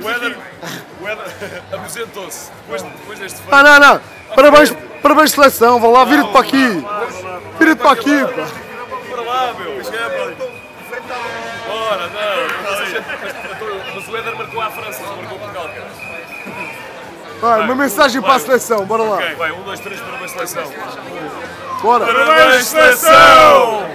O Eder aposentou-se depois deste feito. Ah, não. Parabéns Seleção, vá lá, vira-te para aqui. Vira-te para aqui, pá. Para lá, meu. Bora, não. Mas o Eder marcou à França, não marcou Portugal, cara. Vai, uma mensagem para a Seleção, bora lá. Ok, vai, 1, 2, 3, parabéns Seleção. Bora. Parabéns Seleção!